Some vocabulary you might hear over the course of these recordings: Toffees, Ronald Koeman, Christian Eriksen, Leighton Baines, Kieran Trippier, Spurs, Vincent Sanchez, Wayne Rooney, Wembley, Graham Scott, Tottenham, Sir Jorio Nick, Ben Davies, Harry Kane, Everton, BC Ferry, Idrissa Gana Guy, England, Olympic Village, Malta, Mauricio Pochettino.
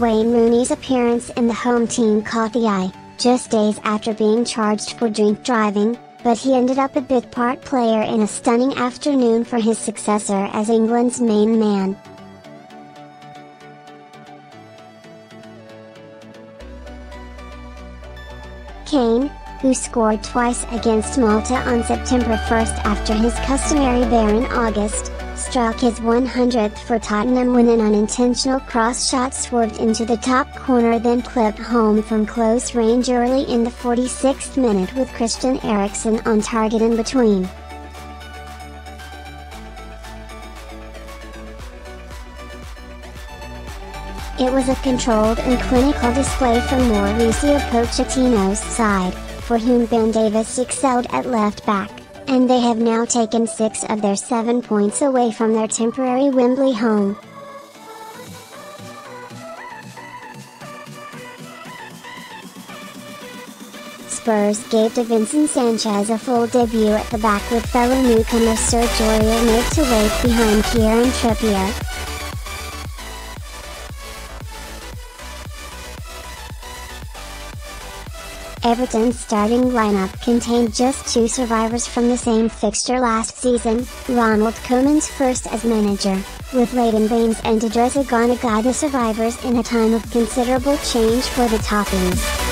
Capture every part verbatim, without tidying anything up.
Wayne Rooney's appearance in the home team caught the eye, just days after being charged for drink driving, but he ended up a big part player in a stunning afternoon for his successor as England's main man. Kane, who scored twice against Malta on September first after his customary bear in August, struck his one hundredth for Tottenham when an unintentional cross shot swerved into the top corner, then clipped home from close range early in the forty-sixth minute with Christian Eriksen on target in between. It was a controlled and clinical display from Mauricio Pochettino's side, for whom Ben Davies excelled at left back, and they have now taken six of their seven points away from their temporary Wembley home. Spurs gave to Vincent Sanchez a full debut at the back with fellow newcomer Sir Jorio Nick to wait behind Kieran Trippier. Everton's starting lineup contained just two survivors from the same fixture last season, Ronald Koeman's first as manager, with Leighton Baines and Idrissa Gana Guy the survivors in a time of considerable change for the Toffees.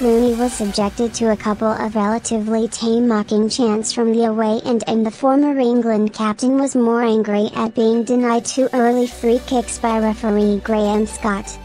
Rooney was subjected to a couple of relatively tame mocking chants from the away end, and the former England captain was more angry at being denied two early free kicks by referee Graham Scott.